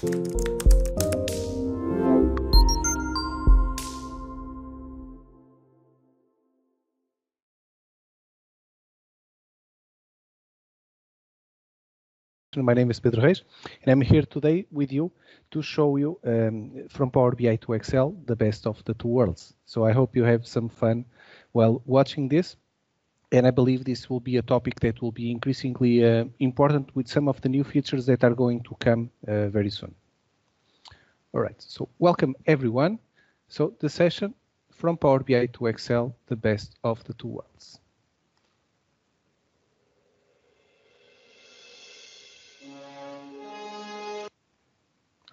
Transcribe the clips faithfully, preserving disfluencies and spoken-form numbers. My name is Pedro Reis, and I'm here today with you to show you um, from Power B I to Excel, the best of the two worlds. So I hope you have some fun while watching this. And I believe this will be a topic that will be increasingly uh, important with some of the new features that are going to come uh, very soon. All right, so welcome everyone. So the session from Power B I to Excel, the best of the two worlds.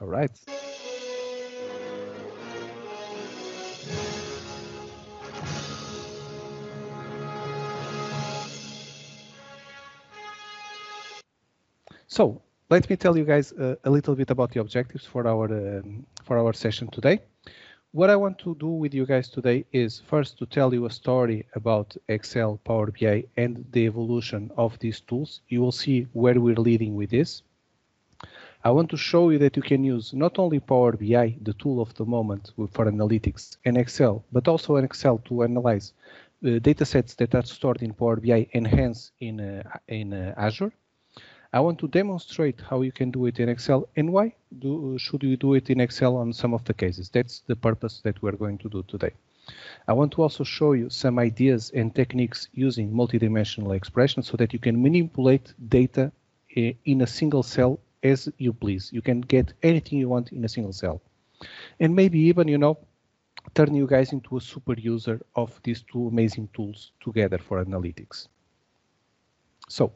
All right. So let me tell you guys uh, a little bit about the objectives for our um, for our session today. What I want to do with you guys today is first to tell you a story about Excel, Power B I, and the evolution of these tools. You will see where we're leading with this. I want to show you that you can use not only Power B I, the tool of the moment for analytics, and Excel, but also an Excel to analyze uh, datasets that are stored in Power B I and hence in, uh, in uh, Azure. I want to demonstrate how you can do it in Excel and why do, should you do it in Excel on some of the cases. That's the purpose that we're going to do today. I want to also show you some ideas and techniques using multidimensional expressions so that you can manipulate data in a single cell as you please. You can get anything you want in a single cell. And maybe even, you know, turn you guys into a super user of these two amazing tools together for analytics. So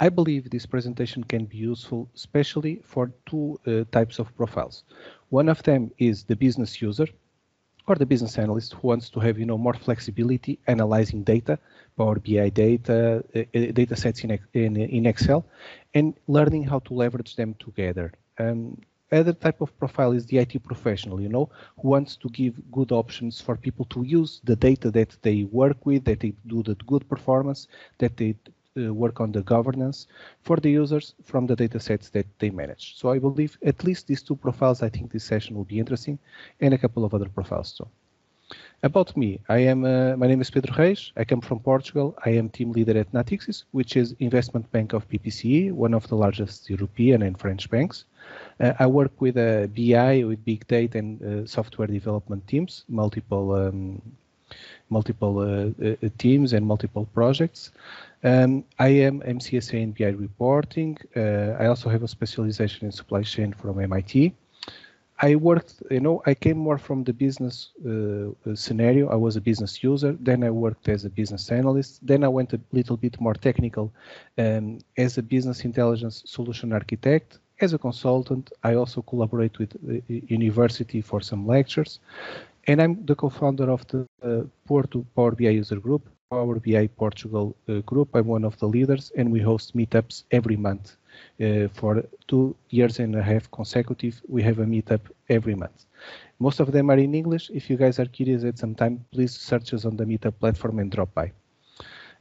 I believe this presentation can be useful, especially for two uh, types of profiles. One of them is the business user or the business analyst who wants to have, you know, more flexibility analyzing data, Power B I data, uh, data sets in, in, in Excel, and learning how to leverage them together. Um, other type of profile is the I T professional, you know, who wants to give good options for people to use the data that they work with, that they do the good performance, that they uh, work on the governance for the users from the data sets that they manage. So I believe at least these two profiles, I think this session will be interesting, and a couple of other profiles too. About me, I am. Uh, my name is Pedro Reis. I come from Portugal. I am team leader at Natixis, which is investment bank of B P C E, one of the largest European and French banks. Uh, I work with uh, B I, with big data and uh, software development teams, multiple um, multiple uh, uh, teams and multiple projects. Um, I am M C S A and B I reporting. Uh, I also have a specialization in supply chain from M I T. I worked, you know, I came more from the business uh, scenario. I was a business user, then I worked as a business analyst, then I went a little bit more technical um, as a business intelligence solution architect. As a consultant, I also collaborate with the university for some lectures, and I'm the co-founder of the uh, Porto Power B I User Group, Power B I Portugal uh, group. I'm one of the leaders, and we host meetups every month. Uh, for two years and a half consecutive, we have a meetup every month. Most of them are in English. If you guys are curious at some time, please search us on the meetup platform and drop by.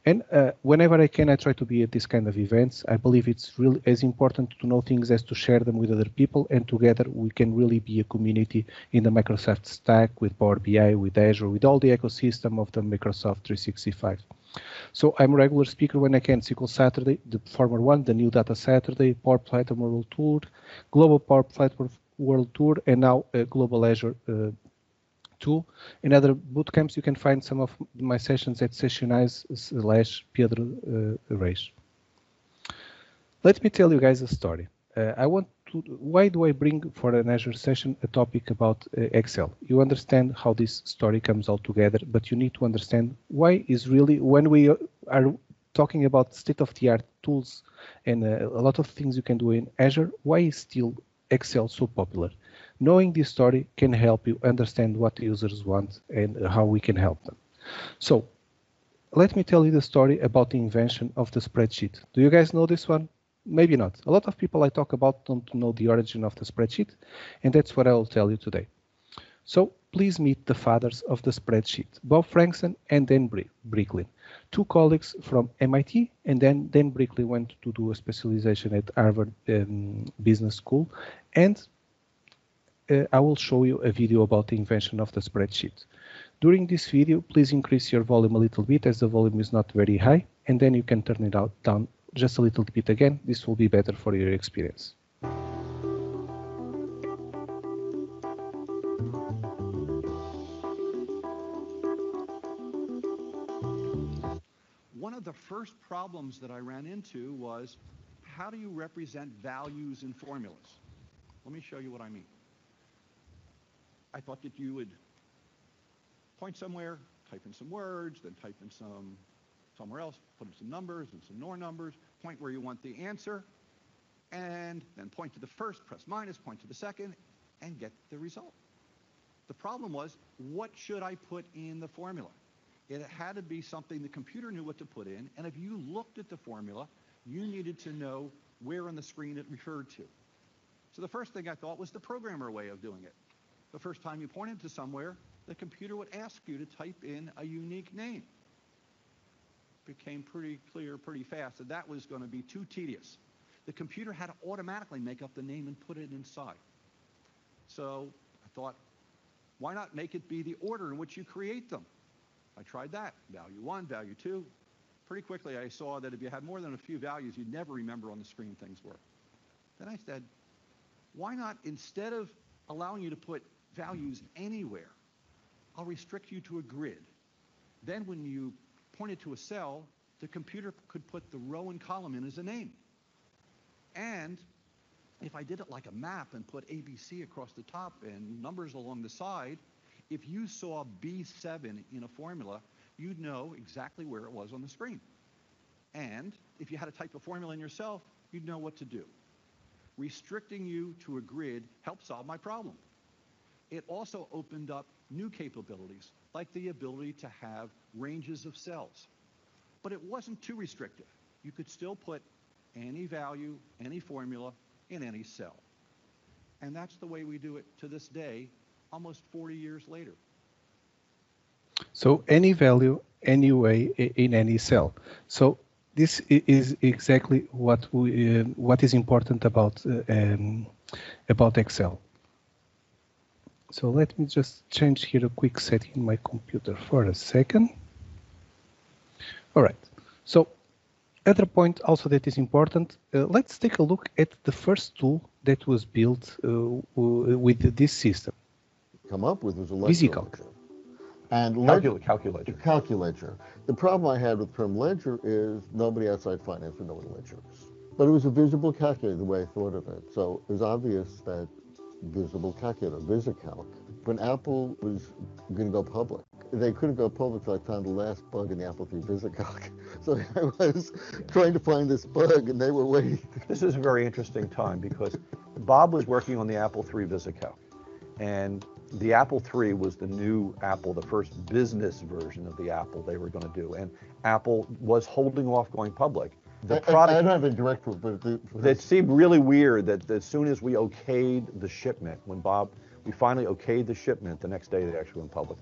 And uh, whenever I can, I try to be at this kind of events. I believe it's really as important to know things as to share them with other people, and together we can really be a community in the Microsoft stack with Power B I, with Azure, with all the ecosystem of the Microsoft three sixty-five. So I'm a regular speaker when I can, S Q L Saturday, the former one, the New Data Saturday, Power Platform World Tour, Global Power Platform World Tour, and now uh, Global Azure uh, two. In other boot camps, you can find some of my sessions at sessionize slash Pedro uh, Reis. Let me tell you guys a story. Uh, I want to, why do I bring for an Azure session a topic about uh, Excel? You understand how this story comes all together, but you need to understand why is really, when we are talking about state-of-the-art tools and uh, a lot of things you can do in Azure, why is still Excel so popular? Knowing this story can help you understand what the users want and how we can help them. So let me tell you the story about the invention of the spreadsheet. Do you guys know this one? Maybe not. A lot of people I talk about don't know the origin of the spreadsheet, and that's what I will tell you today. So please meet the fathers of the spreadsheet, Bob Frankston and Dan Bricklin, two colleagues from M I T, and then Dan Bricklin went to do a specialization at Harvard um, Business School, and uh, I will show you a video about the invention of the spreadsheet. During this video, please increase your volume a little bit as the volume is not very high, and then you can turn it out down just a little bit again. This will be better for your experience. One of the first problems that I ran into was, how do you represent values in formulas? Let me show you what I mean. I thought that you would point somewhere, type in some words, then type in some somewhere else, put in some numbers and some more numbers, point where you want the answer, and then point to the first, press minus, point to the second, and get the result. The problem was, what should I put in the formula? It had to be something the computer knew what to put in, and if you looked at the formula, you needed to know where on the screen it referred to. So the first thing I thought was the programmer way of doing it. The first time you pointed to somewhere, the computer would ask you to type in a unique name. It became pretty clear pretty fast that that was going to be too tedious. The computer had to automatically make up the name and put it inside. So I thought, why not make it be the order in which you create them? I tried that, value one, value two. Pretty quickly I saw that if you had more than a few values, you'd never remember on the screen things were. Then I said, why not, instead of allowing you to put values anywhere, I'll restrict you to a grid. Then when you pointed to a cell, the computer could put the row and column in as a name. And if I did it like a map and put A B C across the top and numbers along the side, if you saw B seven in a formula, you'd know exactly where it was on the screen. And if you had to type a formula in yourself, you'd know what to do. Restricting you to a grid helped solve my problem. It also opened up new capabilities, like the ability to have ranges of cells. But it wasn't too restrictive. You could still put any value, any formula, in any cell. And that's the way we do it to this day, almost forty years later. So any value, any way, in any cell. So this is exactly what we, uh, what is important about uh, um, about Excel. So let me just change here a quick setting in my computer for a second. All right. So other point also that is important. Uh, let's take a look at the first tool that was built uh, with this system. Come up with was a VisiCalc. And ledger, calculator. Calculator. The problem I had with term ledger is nobody outside finance would know what ledger is. But it was a visible calculator, the way I thought of it. So it was obvious that visible calculator, VisiCalc. When Apple was going to go public, they couldn't go public till I found the last bug in the Apple three VisiCalc. So I was trying to find this bug, and they were waiting. This is a very interesting time because Bob was working on the Apple three VisiCalc, and the Apple three was the new Apple, the first business version of the Apple they were going to do. And Apple was holding off going public. The I, product, I, I don't have a direct one, but the, it seemed really weird that as soon as we okayed the shipment, when Bob, we finally okayed the shipment, the next day they actually went public.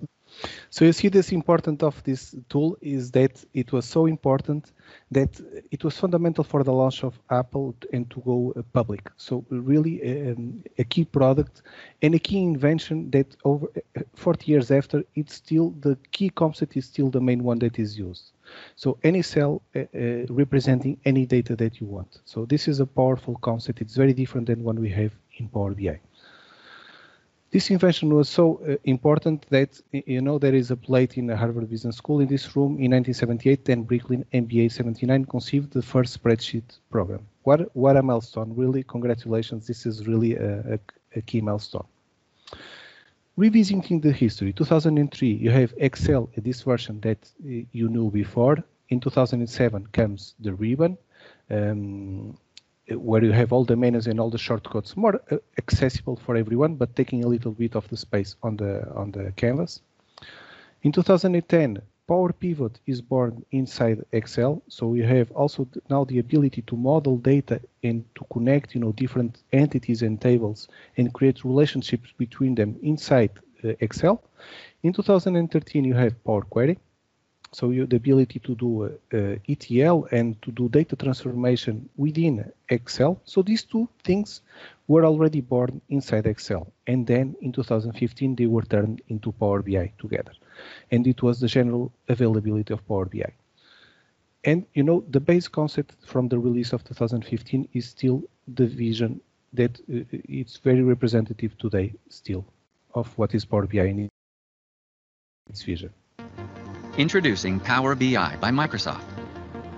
So you see, this importance of this tool is that it was so important that it was fundamental for the launch of Apple and to go public. So really a, a key product and a key invention that over forty years after, it's still the key concept is still the main one that is used. So any cell uh, uh, representing any data that you want. So this is a powerful concept. It's very different than one we have in Power B I. This invention was so uh, important that, you know, there is a plate in the Harvard Business School in this room in nineteen seventy-eight. Dan Bricklin, M B A seventy-nine, conceived the first spreadsheet program. What, what a milestone, really. Congratulations. This is really a, a, a key milestone. Revisiting the history, two thousand three, you have Excel, this version that you knew before. In two thousand seven comes the ribbon, Um, where you have all the menus and all the shortcuts, more uh, accessible for everyone, but taking a little bit of the space on the on the canvas. In two thousand ten, Power Pivot is born inside Excel, so we have also now the ability to model data and to connect, you know, different entities and tables and create relationships between them inside uh, Excel. In two thousand thirteen, you have Power Query. So you, the ability to do uh, uh, E T L and to do data transformation within Excel. So these two things were already born inside Excel. And then in two thousand fifteen, they were turned into Power B I together. And it was the general availability of Power B I. And, you know, the base concept from the release of two thousand fifteen is still the vision that uh, it's very representative today still of what is Power B I in its vision. Introducing Power B I by Microsoft.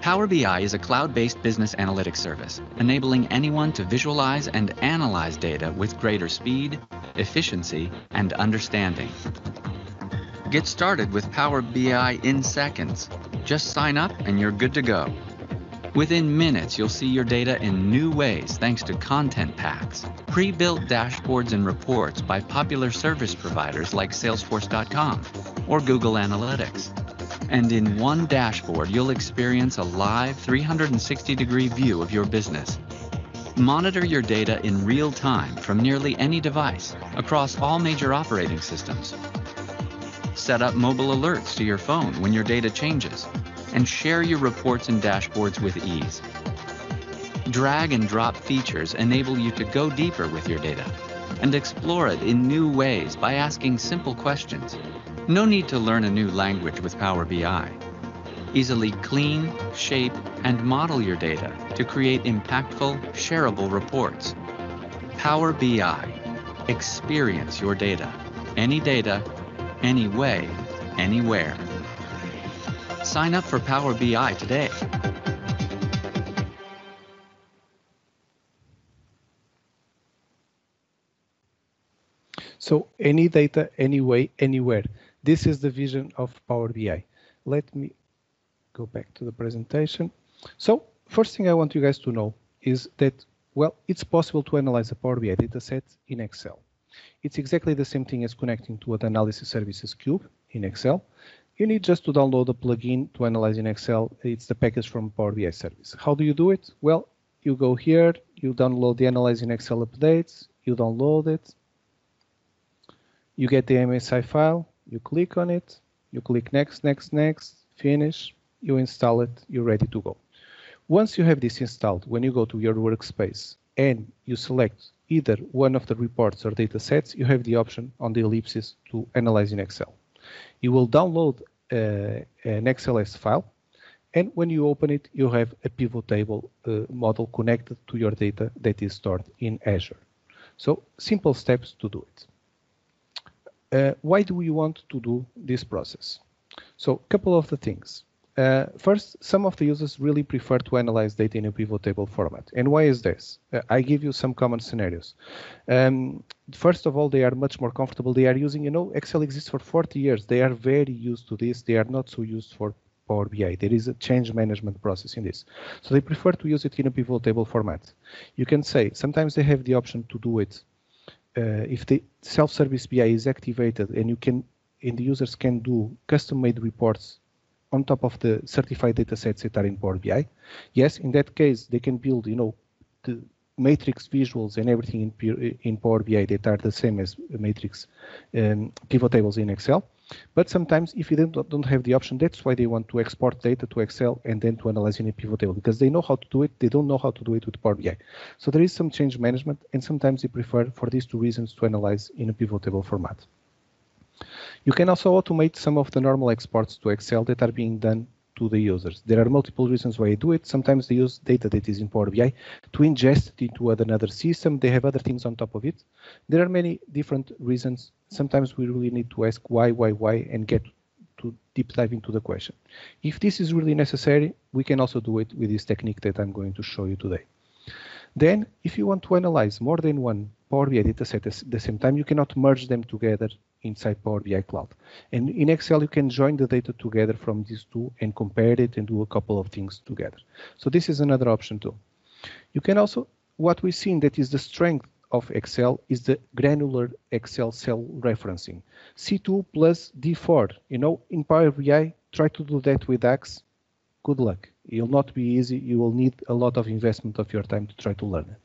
Power B I is a cloud-based business analytics service, enabling anyone to visualize and analyze data with greater speed, efficiency, and understanding. Get started with Power B I in seconds. Just sign up and you're good to go. Within minutes, you'll see your data in new ways thanks to content packs, pre-built dashboards and reports by popular service providers like Salesforce dot com or Google Analytics. And in one dashboard, you'll experience a live three hundred sixty degree view of your business. Monitor your data in real time from nearly any device across all major operating systems. Set up mobile alerts to your phone when your data changes, and share your reports and dashboards with ease. Drag and drop features enable you to go deeper with your data and explore it in new ways by asking simple questions. No need to learn a new language with Power B I. Easily clean, shape, and model your data to create impactful, shareable reports. Power B I. Experience your data. Any data, any way, anywhere. Sign up for Power B I today. So any data, any way, anywhere. This is the vision of Power B I. Let me go back to the presentation. So first thing I want you guys to know is that, well, it's possible to analyze a Power B I dataset in Excel. It's exactly the same thing as connecting to an Analysis Services cube in Excel. You need just to download a plugin to analyze in Excel. It's the package from Power B I service. How do you do it? Well, you go here, you download the Analyze in Excel updates, you download it, you get the M S I file, you click on it, you click next, next, next, finish, you install it, you're ready to go. Once you have this installed, when you go to your workspace and you select either one of the reports or data sets, you have the option on the ellipsis to analyze in Excel. You will download uh, an X L S file, and when you open it, you have a pivot table uh, model connected to your data that is stored in Azure. So simple steps to do it. Uh, why do we want to do this process? So a couple of the things. Uh, first, some of the users really prefer to analyze data in a pivot table format. And why is this? Uh, I give you some common scenarios. Um, first of all, they are much more comfortable. They are using, you know, Excel exists for forty years. They are very used to this. They are not so used for Power B I. There is a change management process in this. So they prefer to use it in a pivot table format. You can say sometimes they have the option to do it. Uh, if the self-service B I is activated and you can, and the users can do custom-made reports on top of the certified data sets that are in Power B I. Yes, in that case, they can build, you know, the matrix visuals and everything in, in Power B I that are the same as matrix um, pivot tables in Excel. But sometimes if you don't, don't have the option, that's why they want to export data to Excel and then to analyze in a pivot table, because they know how to do it. They don't know how to do it with Power B I. So there is some change management, and sometimes they prefer for these two reasons to analyze in a pivot table format. You can also automate some of the normal exports to Excel that are being done to the users. There are multiple reasons why I do it. Sometimes they use data that is in Power B I to ingest it into another system. They have other things on top of it. There are many different reasons. Sometimes we really need to ask why, why, why, and get to deep dive into the question. If this is really necessary, we can also do it with this technique that I'm going to show you today. Then, if you want to analyze more than one Power B I dataset at the same time, you cannot merge them together inside Power B I Cloud. And in Excel, you can join the data together from these two and compare it and do a couple of things together. So this is another option too. You can also, what we've seen that is the strength of Excel is the granular Excel cell referencing. C two plus D four, you know, in Power B I, try to do that with DAX. Good luck. It will not be easy. You will need a lot of investment of your time to try to learn it.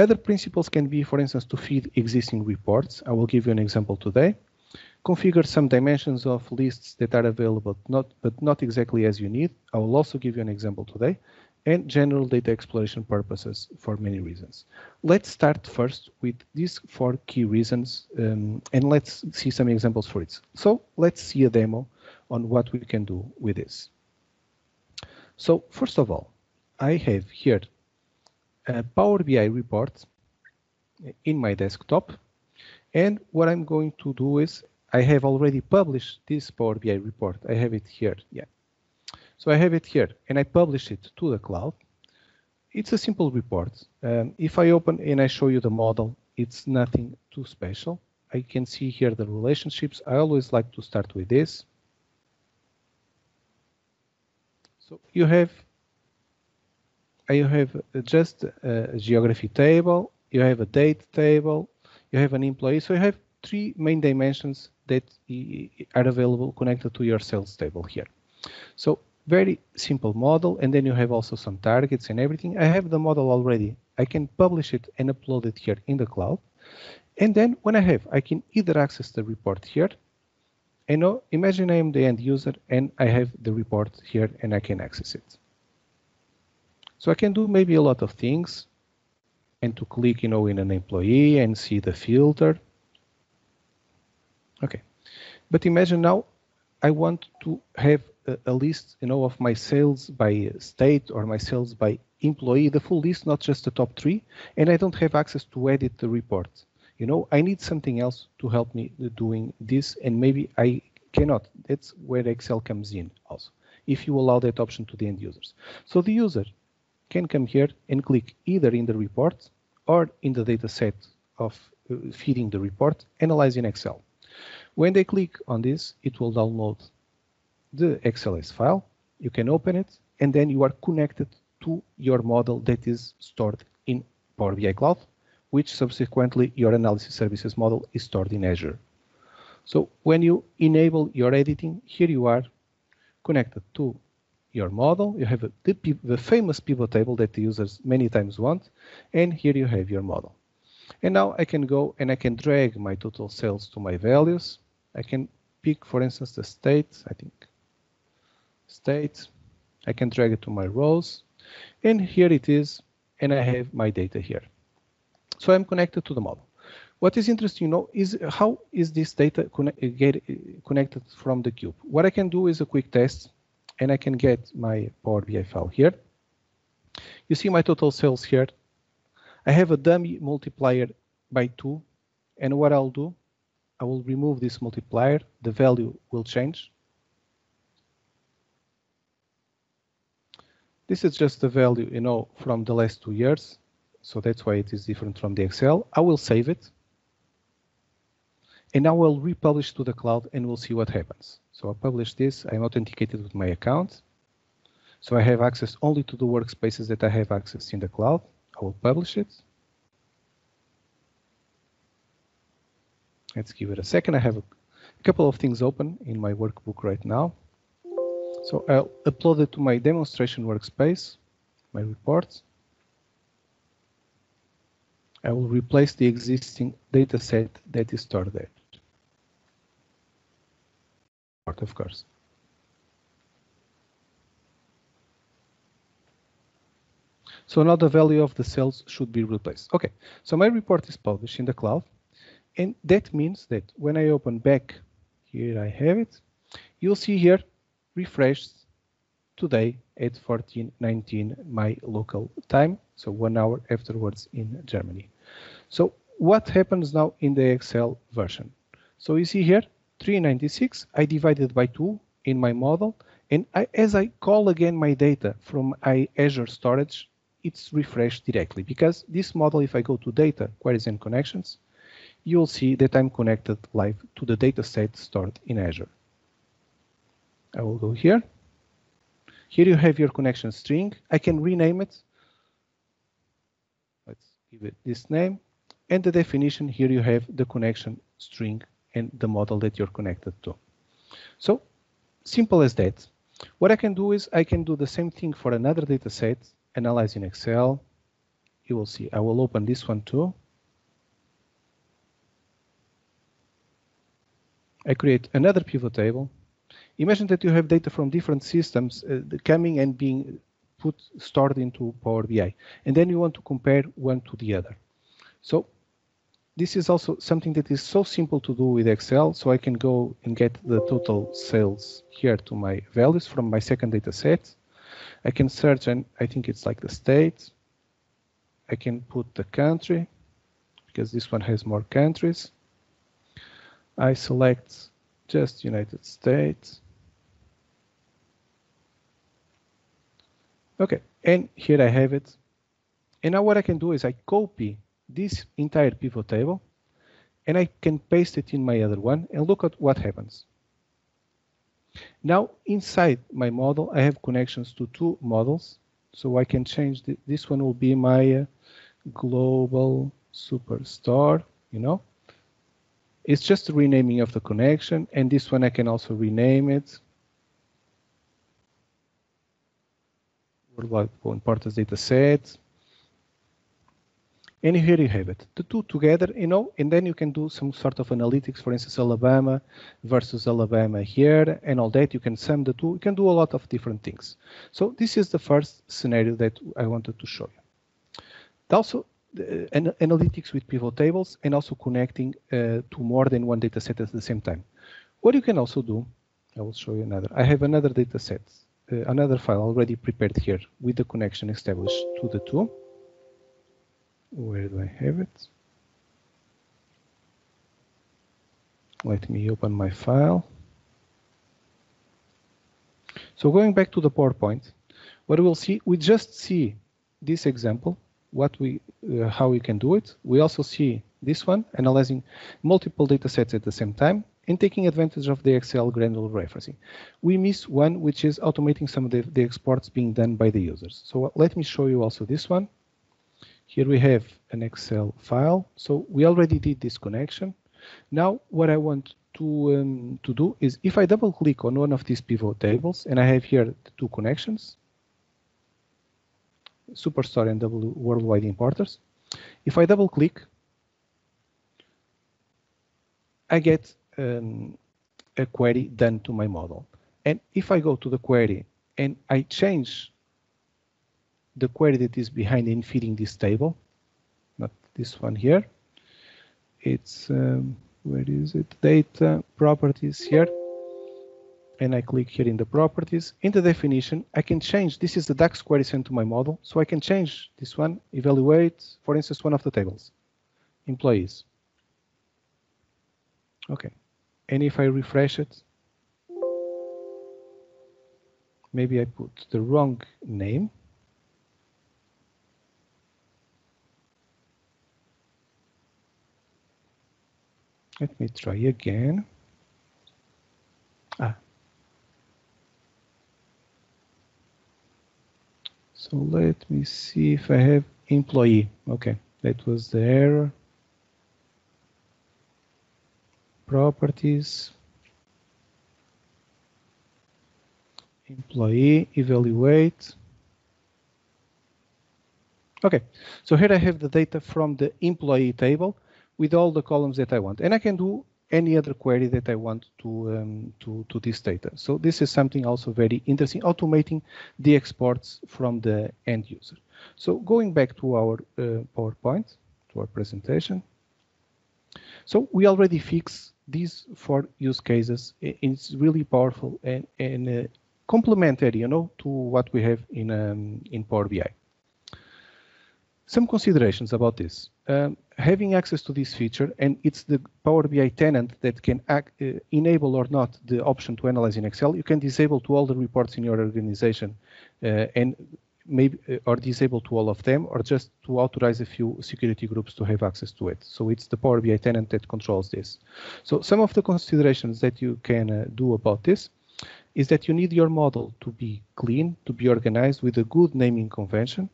Other principles can be, for instance, to feed existing reports. I will give you an example today. Configure some dimensions of lists that are available, not, but not exactly as you need. I will also give you an example today. And general data exploration purposes for many reasons. Let's start first with these four key reasons, um, and let's see some examples for it. So let's see a demo on what we can do with this. So first of all, I have here a Power B I report in my desktop. And what I'm going to do is I have already published this Power B I report. I have it here. Yeah. So I have it here, and I publish it to the cloud. It's a simple report. Um, if I open and I show you the model, it's nothing too special. I can see here the relationships. I always like to start with this. So you have, you have just a geography table, you have a date table, you have an employee. So you have three main dimensions that are available connected to your sales table here. So very simple model, and then you have also some targets and everything. I have the model already. I can publish it and upload it here in the cloud. And then when I have, I can either access the report here. And now imagine I am the end user and I have the report here and I can access it. So I can do maybe a lot of things and to click, you know, in an employee and see the filter. Okay, but imagine now I want to have a list, you know, of my sales by state or my sales by employee, the full list, not just the top three, and I don't have access to edit the report. You know, I need something else to help me doing this, and maybe I cannot. That's where Excel comes in also, if you allow that option to the end users. So the user can come here and click either in the report or in the data set of feeding the report, analyze in Excel. When they click on this, it will download the X L S file, you can open it, and then you are connected to your model that is stored in Power B I Cloud, which subsequently your analysis services model is stored in Azure. So when you enable your editing, here you are connected to your model. You have a, the, the famous pivot table that the users many times want, and here you have your model. And now I can go and I can drag my total sales to my values. I can pick, for instance, the state, I think. State, I can drag it to my rows, and here it is, and I have my data here. So I'm connected to the model. What is interesting, you know, is how is this data connect, get connected from the cube? What I can do is a quick test, and I can get my Power B I file here. You see my total sales here. I have a dummy multiplier by two, and what I'll do, I will remove this multiplier, the value will change. This is just the value, you know, from the last two years. So that's why it is different from the Excel. I will save it. And now I'll republish to the cloud and we'll see what happens. So I publish this. I'm authenticated with my account. So I have access only to the workspaces that I have access in the cloud. I will publish it. Let's give it a second. I have a couple of things open in my workbook right now. So I'll upload it to my demonstration workspace, my reports. I will replace the existing data set that is stored there. Of course. So now the value of the cells should be replaced. OK, so my report is published in the cloud. And that means that when I open back, here I have it, you'll see here, refreshed today at fourteen nineteen my local time, so one hour afterwards in Germany. So what happens now in the Excel version? So you see here three ninety-six, I divided by two in my model, and I, as I call again my data from my Azure storage, it's refreshed directly, because this model, if I go to data, queries and connections, you'll see that I'm connected live to the data set stored in Azure. I will go here. Here you have your connection string. I can rename it. Let's give it this name. And the definition, here you have the connection string and the model that you're connected to. So simple as that. What I can do is I can do the same thing for another data set, analyze in Excel. You will see. I will open this one too. I create another pivot table. Imagine that you have data from different systems uh, coming and being put stored into Power B I, and then you want to compare one to the other. So this is also something that is so simple to do with Excel. So I can go and get the total sales here to my values from my second data set. I can search, and I think it's like the state. I can put the country, because this one has more countries. I select just United States. OK, and here I have it. And now what I can do is I copy this entire pivot table, and I can paste it in my other one and look at what happens. Now, inside my model, I have connections to two models. So I can change the, this one will be my uh, global superstore, you know. It's just the renaming of the connection, and this one I can also rename it. Worldwide Importers data set. And here you have it, the two together, you know, and then you can do some sort of analytics, for instance, Alabama versus Alabama here, and all that. You can sum the two. You can do a lot of different things. So this is the first scenario that I wanted to show you. Also, uh, an analytics with pivot tables, and also connecting uh, to more than one data set at the same time. What you can also do, I will show you another. I have another data set, uh, another file already prepared here with the connection established to the two. Where do I have it? Let me open my file. So going back to the PowerPoint, what we'll see, we just see this example, what we, uh, how we can do it. We also see this one, analyzing multiple data sets at the same time and taking advantage of the Excel granular referencing. We miss one, which is automating some of the, the exports being done by the users. So let me show you also this one. Here we have an Excel file. So we already did this connection. Now what I want to, um, to do is, if I double click on one of these pivot tables, and I have here the two connections, Superstore and W Worldwide Importers. If I double click, I get um, a query done to my model. And if I go to the query and I change the query that is behind in feeding this table, not this one here. It's, um, where is it? Data, properties here. And I click here in the properties. In the definition, I can change. This is the DAX query sent to my model. So I can change this one, evaluate, for instance, one of the tables, employees. OK. And if I refresh it, maybe I put the wrong name. Let me try again. Ah. So let me see if I have employee. OK, that was the error. Properties. Employee, evaluate. OK, so here I have the data from the employee table, with all the columns that I want. And I can do any other query that I want to, um, to, to this data. So this is something also very interesting, automating the exports from the end user. So going back to our uh, PowerPoint, to our presentation. So we already fixed these four use cases. It's really powerful and, and uh, complementary, you know, to what we have in, um, in Power B I. Some considerations about this. Um, having access to this feature, and it's the Power B I tenant that can act, uh, enable or not the option to analyze in Excel. You can disable to all the reports in your organization, uh, and maybe uh, or disable to all of them, or just to authorize a few security groups to have access to it. So it's the Power B I tenant that controls this. So some of the considerations that you can uh, do about this is that you need your model to be clean, to be organized with a good naming convention.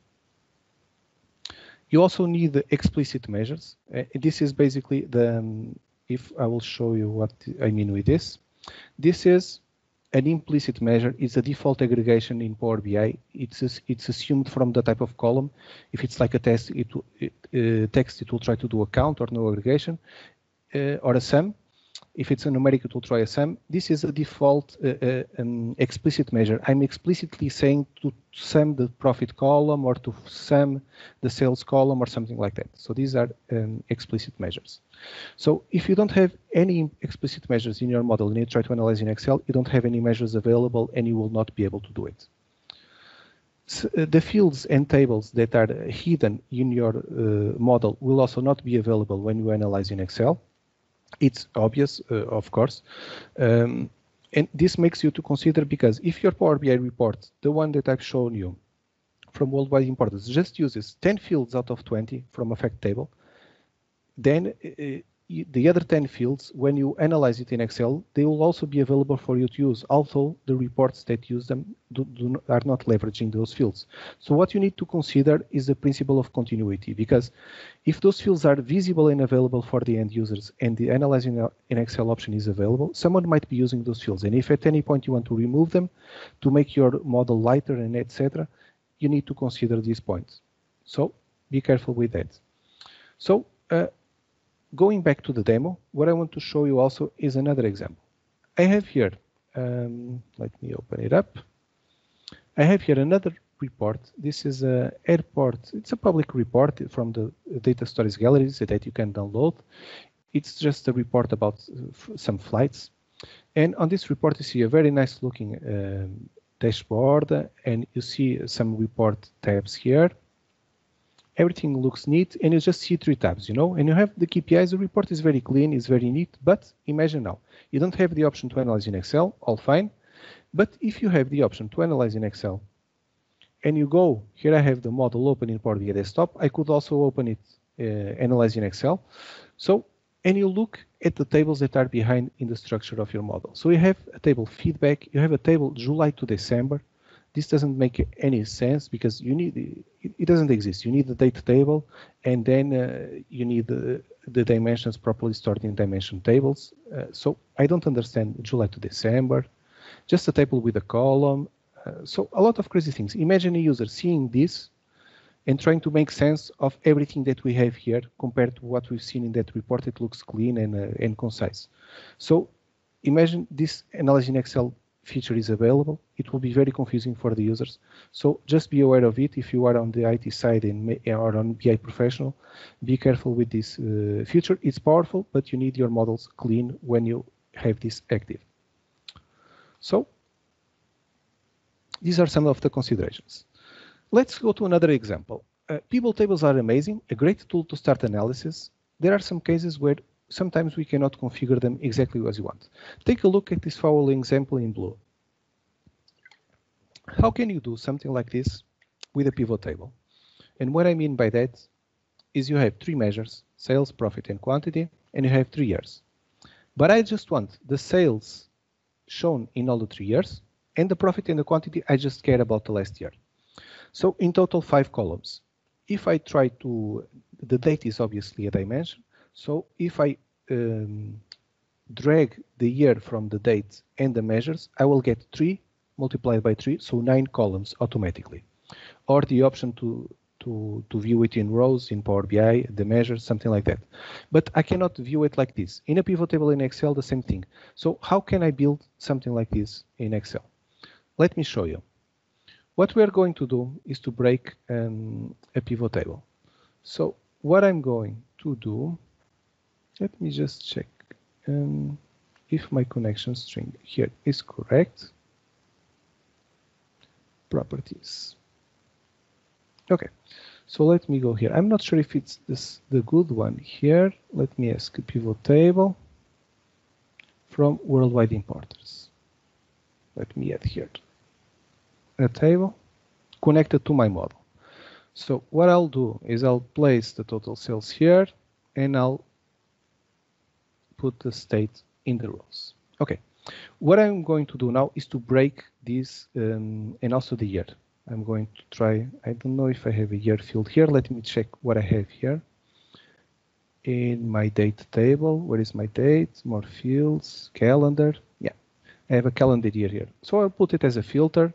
You also need the explicit measures. Uh, this is basically the, um, if I will show you what I mean with this. This is an implicit measure. It's a default aggregation in Power B I. It's, it's assumed from the type of column. If it's like a test, it, it, uh, text, it will try to do a count or no aggregation uh, or a sum. if it's a numeric, it will try a sum. This is a default uh, uh, um, explicit measure. I'm explicitly saying to sum the profit column or to sum the sales column or something like that. So these are um, explicit measures. So if you don't have any explicit measures in your model and you try to analyze in Excel, you don't have any measures available and you will not be able to do it. So the fields and tables that are hidden in your uh, model will also not be available when you analyze in Excel. It's obvious, uh, of course, um, and this makes you to consider, because if your Power B I report, the one that I've shown you from Worldwide Importers, just uses ten fields out of twenty from a fact table, then uh, the other ten fields, when you analyze it in Excel, they will also be available for you to use, although the reports that use them do, do, are not leveraging those fields. So what you need to consider is the principle of continuity, because if those fields are visible and available for the end users and the analyzing in Excel option is available, someone might be using those fields. And if at any point you want to remove them to make your model lighter and et cetera, you need to consider these points. So be careful with that. So uh, going back to the demo, what I want to show you also is another example. I have here, um, let me open it up. I have here another report. This is a airport. It's a public report from the Data Stories Gallery that you can download. It's just a report about some flights. And on this report, you see a very nice looking um, dashboard, and you see some report tabs here. Everything looks neat, and you just see three tabs, you know, and you have the K P Is. The report is very clean, it's very neat, but imagine now, you don't have the option to analyze in Excel, all fine. But if you have the option to analyze in Excel, and you go, here I have the model open in Power B I Desktop. I could also open it, uh, analyze in Excel. So, and you look at the tables that are behind in the structure of your model. So you have a table feedback, you have a table July to December. This doesn't make any sense because you need, it doesn't exist. You need the date table, and then uh, you need the, the dimensions properly stored in dimension tables. Uh, so I don't understand July to December, just a table with a column. Uh, so a lot of crazy things. Imagine a user seeing this and trying to make sense of everything that we have here compared to what we've seen in that report. It looks clean and, uh, and concise. So imagine this analysis in Excel feature is available. It will be very confusing for the users. So just be aware of it. If you are on the I T side and or on B I professional, be careful with this uh, feature. It's powerful, but you need your models clean when you have this active. So these are some of the considerations. Let's go to another example. Uh, people tables are amazing, a great tool to start analysis. There are some cases where sometimes we cannot configure them exactly as you want. Take a look at this following example in blue. How can you do something like this with a pivot table? And what I mean by that is you have three measures, sales, profit, and quantity, and you have three years. But I just want the sales shown in all the three years, and the profit and the quantity, I just care about the last year. So in total, five columns. If I try to, the date is obviously a dimension. So if I um, drag the year from the date and the measures, I will get three multiplied by three, so nine columns automatically. Or the option to, to, to view it in rows, in Power B I, the measures, something like that. But I cannot view it like this. In a pivot table in Excel, the same thing. So how can I build something like this in Excel? Let me show you. What we are going to do is to break um, a pivot table. So what I'm going to do, let me just check um, if my connection string here is correct. Properties. Okay, so let me go here. I'm not sure if it's this the good one here. Let me ask a pivot table from Worldwide Importers. Let me add here a table connected to my model. So what I'll do is I'll place the total sales here, and I'll put the state in the rows. Okay, what I'm going to do now is to break this um, and also the year. I'm going to try, I don't know if I have a year field here. Let me check what I have here. In my date table, where is my date? More fields, calendar. Yeah, I have a calendar year here. So I'll put it as a filter.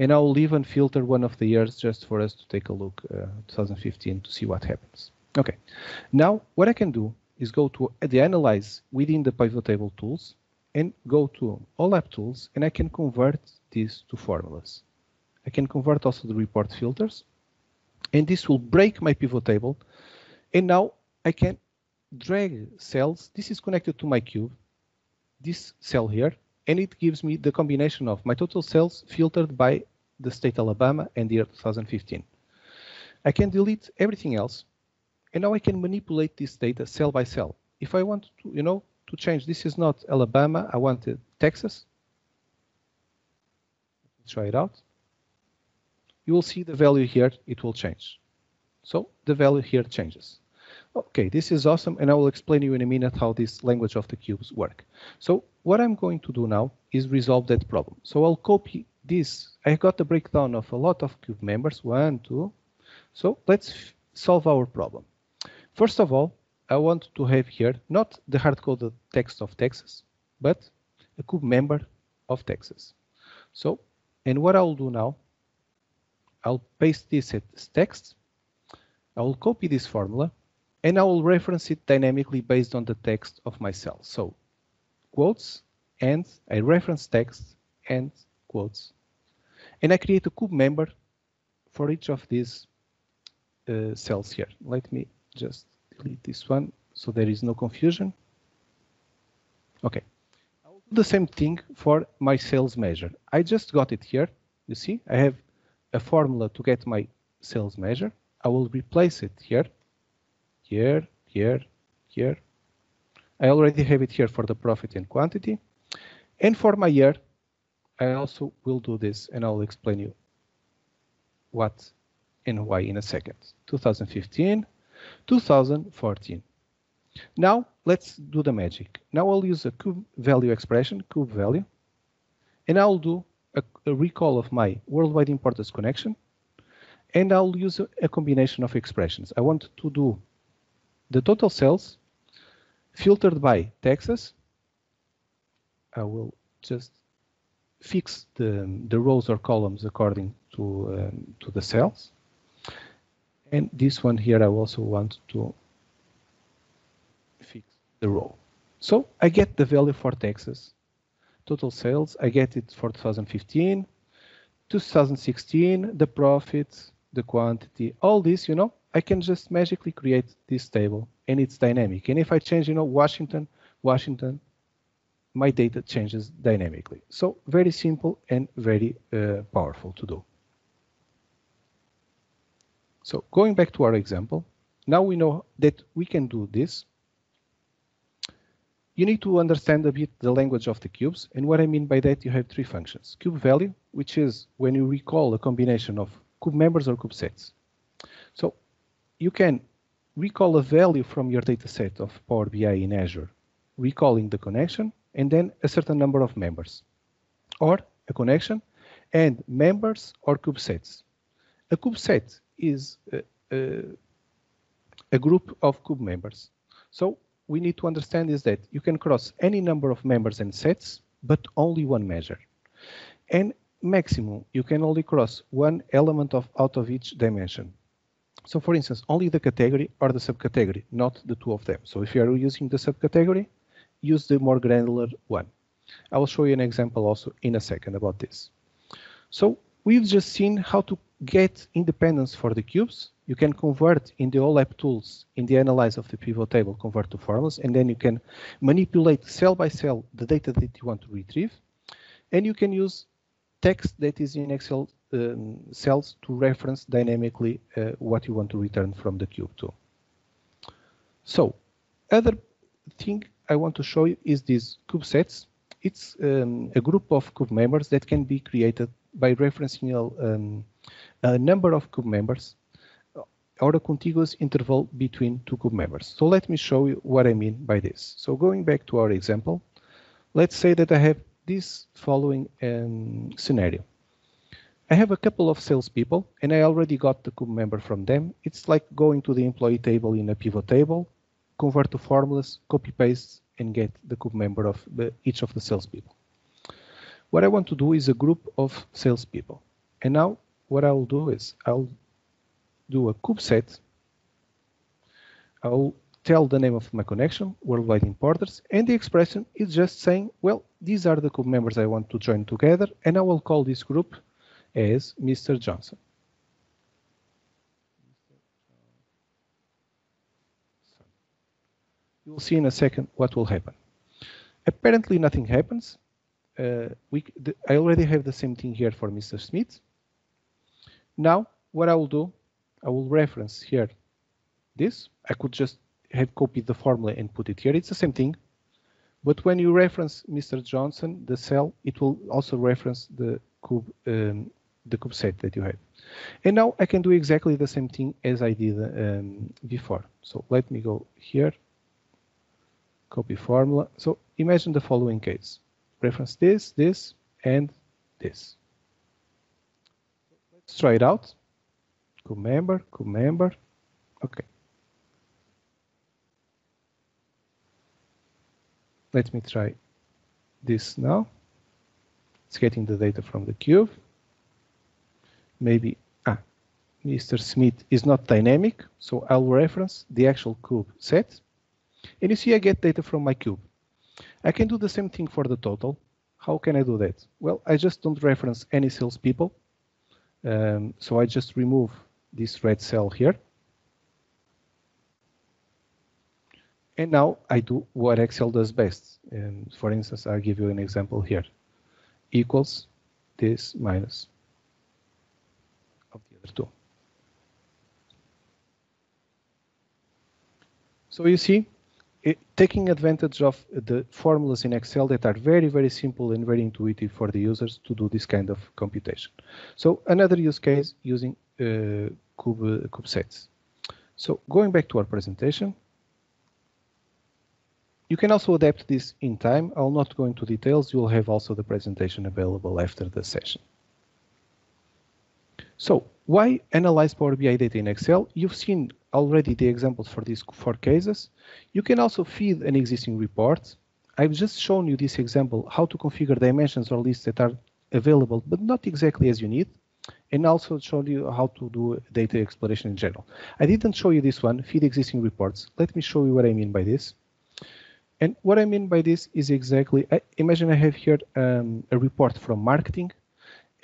And I'll even filter one of the years just for us to take a look, uh, twenty fifteen, to see what happens. Okay, now what I can do is go to the Analyze within the Pivot Table tools and go to O LAP tools, and I can convert these to formulas. I can convert also the report filters, and this will break my pivot table. And now I can drag cells. This is connected to my cube, this cell here, and it gives me the combination of my total cells filtered by the state Alabama and the year two thousand fifteen. I can delete everything else, and now I can manipulate this data cell by cell. If I want to, you know, to change, this is not Alabama, I wanted Texas. Let's try it out. You will see the value here, it will change. So the value here changes. Okay, this is awesome, and I will explain you in a minute how this language of the cubes work. So what I'm going to do now is resolve that problem. So I'll copy this. I got the breakdown of a lot of cube members, one, two. So let's solve our problem. First of all, I want to have here not the hard-coded text of Texas, but a cube member of Texas. So, and what I'll do now, I'll paste this as text, I will copy this formula, and I will reference it dynamically based on the text of my cell. So, quotes, and I reference text, and quotes. And I create a cube member for each of these uh, cells here. Let me just delete this one so there is no confusion. Okay. I will do the same thing for my sales measure. I just got it here. You see, I have a formula to get my sales measure. I will replace it here, here, here, here. I already have it here for the profit and quantity. And for my year, I also will do this, and I'll explain you what and why in a second. two thousand fifteen, two thousand fourteen. Now let's do the magic. Now I'll use a cube value expression, cube value, and I'll do a, a recall of my Worldwide Importers connection, and I'll use a, a combination of expressions. I want to do the total cells filtered by Texas. I will just fix the, the rows or columns according to, um, to the cells. And this one here, I also want to fix the row. So I get the value for Texas. Total sales, I get it for two thousand fifteen, two thousand sixteen, the profit, the quantity, all this, you know, I can just magically create this table, and it's dynamic. And if I change, you know, Washington, Washington, my data changes dynamically. So very simple and very uh, powerful to do. So going back to our example, now we know that we can do this. You need to understand a bit the language of the cubes. And what I mean by that, you have three functions. Cube value, which is when you recall a combination of cube members or cube sets. So you can recall a value from your data set of Power B I in Azure, recalling the connection, and then a certain number of members, or a connection and members or cubesets. A cubeset is a, a, a group of cube members. So we need to understand is that you can cross any number of members and sets, but only one measure. And maximum, you can only cross one element of out of each dimension. So for instance, only the category or the subcategory, not the two of them. So if you are using the subcategory, use the more granular one. I will show you an example also in a second about this. So we've just seen how to get independence for the cubes. You can convert in the O LAP tools, in the analyze of the pivot table, convert to formulas, and then you can manipulate cell by cell the data that you want to retrieve. And you can use text that is in Excel um, cells to reference dynamically uh, what you want to return from the cube too. So other thing I want to show you is these cubesets. It's um, a group of cube members that can be created by referencing um, a number of cube members or a contiguous interval between two cube members. So let me show you what I mean by this. So going back to our example, let's say that I have this following um, scenario. I have a couple of salespeople, and I already got the cube member from them. It's like going to the employee table in a pivot table, convert to formulas, copy paste, and get the cube member of the, each of the salespeople. What I want to do is a group of salespeople. And now what I'll do is I'll do a cube set. I'll tell the name of my connection, Worldwide Importers, and the expression is just saying, well, these are the members I want to join together, and I will call this group as Mister Johnson. You will see in a second what will happen. Apparently nothing happens. Uh, we, the, I already have the same thing here for Mister Smith. Now, what I will do, I will reference here this. I could just have copied the formula and put it here. It's the same thing. But when you reference Mister Johnson, the cell, it will also reference the cube, um, the CubeSat that you had. And now I can do exactly the same thing as I did um, before. So let me go here, copy formula. So imagine the following case. Reference this, this, and this. Let's try it out. Cube member, cube member. Okay. Let me try this now. It's getting the data from the cube. Maybe ah, Mister Smith is not dynamic, so I'll reference the actual cube set. And you see I get data from my cube. I can do the same thing for the total. How can I do that? Well, I just don't reference any salespeople. Um, so I just remove this red cell here. And now I do what Excel does best. And for instance, I'll give you an example here. Equals this minus of the other two. So you see, it, taking advantage of the formulas in Excel that are very, very simple and very intuitive for the users to do this kind of computation. So another use case using uh, cube, uh, cube sets. So going back to our presentation, you can also adapt this in time. I'll not go into details. You'll have also the presentation available after the session. So why analyze Power B I data in Excel? You've seen already the examples for these four cases. You can also feed an existing report. I've just shown you this example, how to configure dimensions or lists that are available, but not exactly as you need, and also show you how to do data exploration in general. I didn't show you this one, feed existing reports. Let me show you what I mean by this. And what I mean by this is exactly, I imagine I have here um, a report from marketing.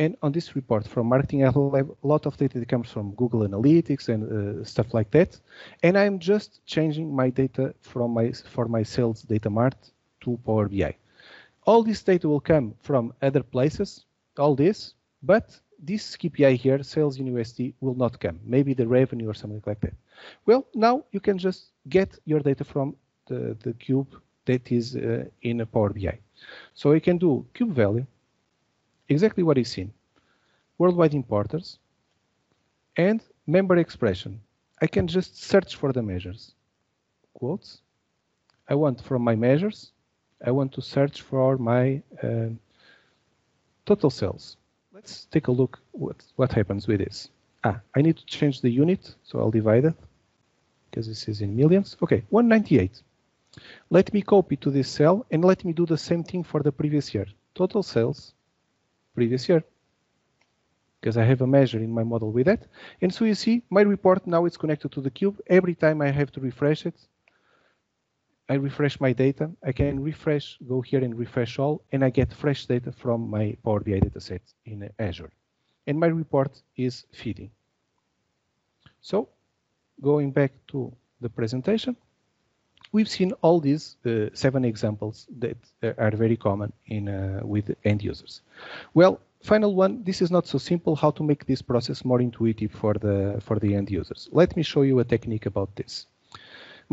And on this report from marketing, I have a lot of data that comes from Google Analytics and uh, stuff like that. And I'm just changing my data from my, for my sales data mart to Power B I. All this data will come from other places, all this, but this K P I here, sales in U S D, will not come. Maybe the revenue or something like that. Well, now you can just get your data from The, the cube that is uh, in a Power B I. So we can do cube value, exactly what is seen, Worldwide Importers, and member expression. I can just search for the measures. Quotes. I want from my measures, I want to search for my uh, total sales. Let's take a look what, what happens with this. Ah, I need to change the unit, so I'll divide it, because this is in millions. Okay, one ninety-eight. Let me copy to this cell and let me do the same thing for the previous year. Total sales, previous year, because I have a measure in my model with that. And so you see my report now is connected to the cube. Every time I have to refresh it, I refresh my data. I can refresh, go here and refresh all, and I get fresh data from my Power B I dataset in Azure. And my report is feeding. So going back to the presentation, we've seen all these uh, seven examples that uh, are very common in uh, with end users. Well, final one, this is not so simple, how to make this process more intuitive for the for the end users. Let me show you a technique about this.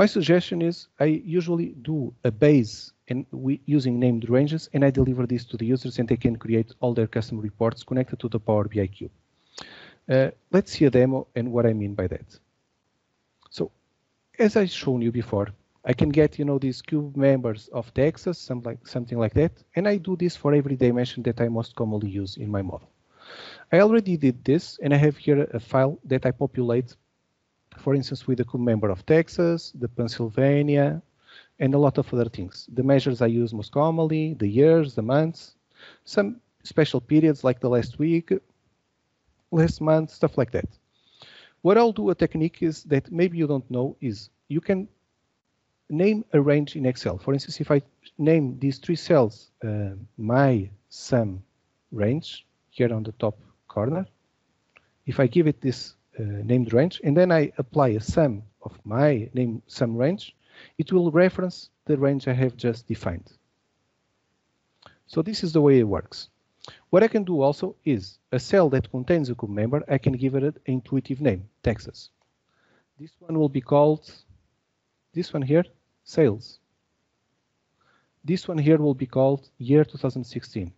My suggestion is I usually do a base and we using named ranges, and I deliver this to the users and they can create all their custom reports connected to the Power B I Cube. Uh, let's see a demo and what I mean by that. So, as I've shown you before, I can get, you know, these cube members of Texas, some like, something like that, and I do this for every dimension that I most commonly use in my model. I already did this, and I have here a file that I populate, for instance, with the cube member of Texas, the Pennsylvania, and a lot of other things. The measures I use most commonly, the years, the months, some special periods like the last week, last month, stuff like that. What I'll do, a technique is that maybe you don't know, is you can name a range in Excel. For instance, if I name these three cells uh, my sum range here on the top corner, if I give it this uh, named range and then I apply a sum of my name sum range, it will reference the range I have just defined. So this is the way it works. What I can do also is a cell that contains a group member, I can give it an intuitive name, taxes. This one will be called, this one here, sales. This one here will be called year two thousand sixteen.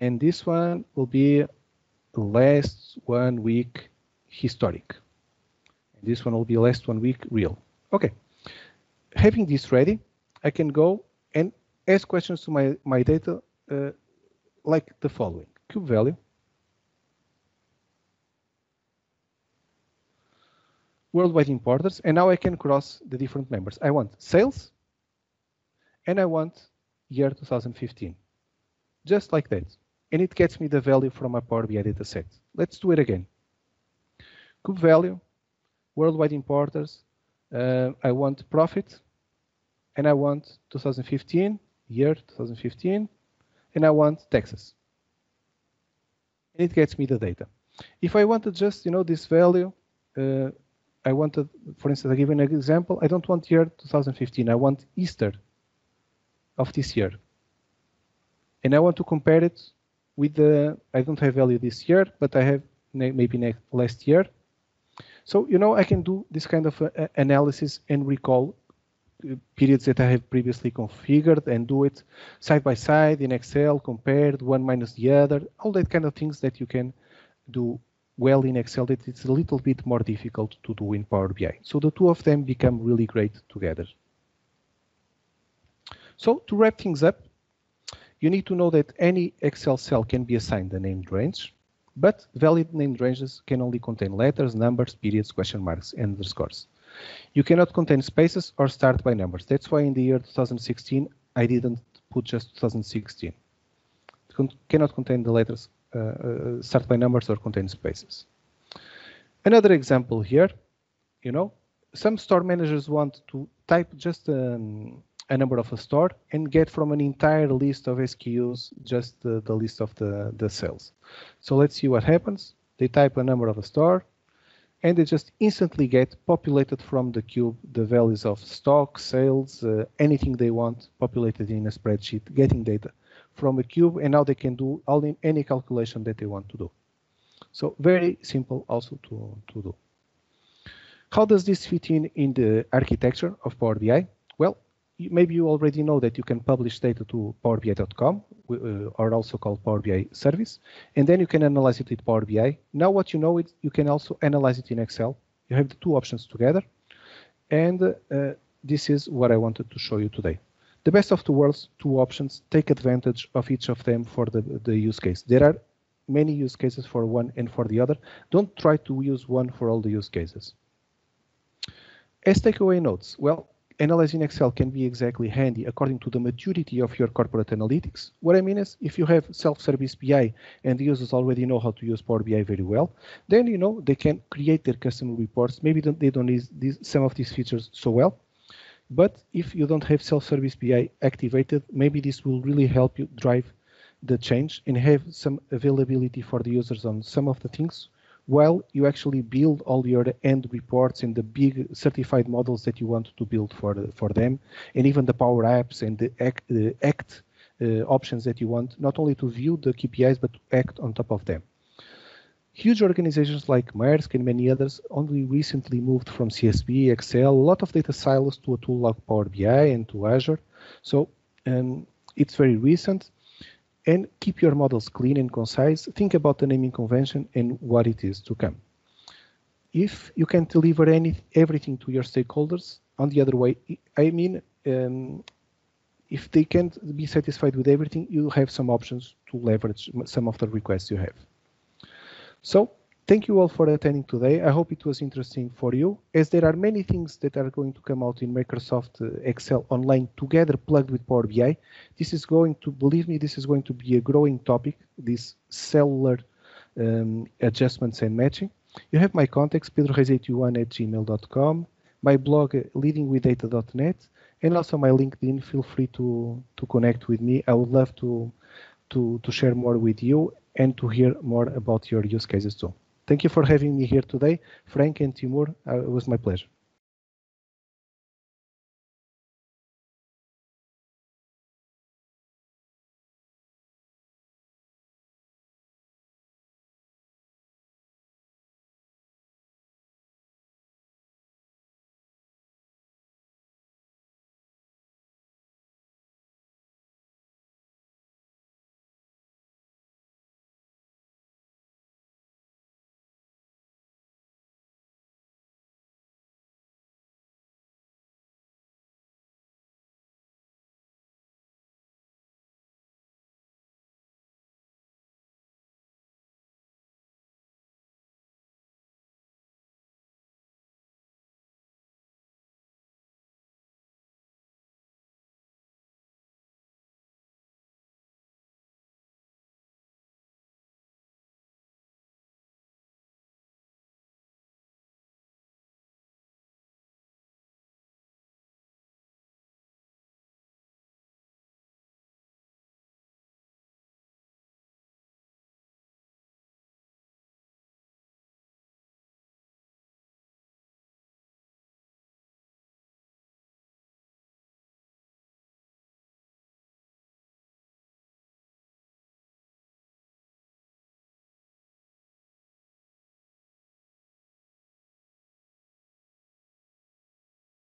And this one will be last one week historic. And this one will be last one week real. Okay. Having this ready, I can go and ask questions to my, my data uh, like the following. Cube value. Worldwide importers, and now I can cross the different members. I want sales and I want year two thousand fifteen. Just like that. And it gets me the value from my Power B I data set. Let's do it again. Cube value, worldwide importers, uh, I want profit, and I want two thousand fifteen, year two thousand fifteen, and I want taxes. And it gets me the data. If I wanted just, you know, this value, uh, I wanted, for instance, I give an example. I don't want year two thousand fifteen. I want Easter of this year. And I want to compare it with the, I don't have value this year, but I have maybe next, last year. So, you know, I can do this kind of uh, analysis and recall periods that I have previously configured and do it side by side in Excel, compared one minus the other, all that kind of things that you can do well in Excel that it's a little bit more difficult to do in Power B I. So the two of them become really great together. So to wrap things up, you need to know that any Excel cell can be assigned a named range, but valid named ranges can only contain letters, numbers, periods, question marks, and underscores. You cannot contain spaces or start by numbers. That's why in the year two thousand sixteen, I didn't put just two thousand sixteen. It con- cannot contain the letters Uh, uh, start by numbers or contain spaces. Another example here, you know, some store managers want to type just um, a number of a store and get from an entire list of S K Us just uh, the list of the, the sales. So let's see what happens. They type a number of a store and they just instantly get populated from the cube, the values of stock, sales, uh, anything they want populated in a spreadsheet, getting data from a cube, and now they can do all in any calculation that they want to do. So very simple also to, to do. How does this fit in in the architecture of Power B I? Well, you, maybe you already know that you can publish data to power B I dot com, uh, or also called Power B I service, and then you can analyze it with Power B I. Now what you know is you can also analyze it in Excel. You have the two options together, and uh, this is what I wanted to show you today. The best of the world's two options, take advantage of each of them for the, the use case. There are many use cases for one and for the other. Don't try to use one for all the use cases. As takeaway notes, well, analyzing Excel can be exactly handy according to the maturity of your corporate analytics. What I mean is, if you have self-service B I and the users already know how to use Power B I very well, then, you know, they can create their custom reports. Maybe they don't need these, some of these features so well. But if you don't have self-service B I activated, maybe this will really help you drive the change and have some availability for the users on some of the things while you actually build all your end reports and the big certified models that you want to build for, for them, and even the Power Apps and the act, the act uh, options that you want, not only to view the K P Is, but to act on top of them. Huge organizations like Maersk and many others only recently moved from C S V, Excel, a lot of data silos to a tool like Power B I and to Azure. So um, it's very recent. And keep your models clean and concise. Think about the naming convention and what it is to come. If you can deliver any, everything to your stakeholders, on the other way, I mean, um, if they can't be satisfied with everything, you have some options to leverage some of the requests you have. So thank you all for attending today. I hope it was interesting for you, as there are many things that are going to come out in Microsoft Excel Online together plugged with Power B I. This is going to, believe me, this is going to be a growing topic, these cellular um, adjustments and matching. You have my contacts, pedro reis eight one at gmail dot com, my blog leading with data dot net, and also my LinkedIn. Feel free to to connect with me. I would love to to to share more with you and to hear more about your use cases too. Thank you for having me here today, Frank and Timur. Uh, it was my pleasure.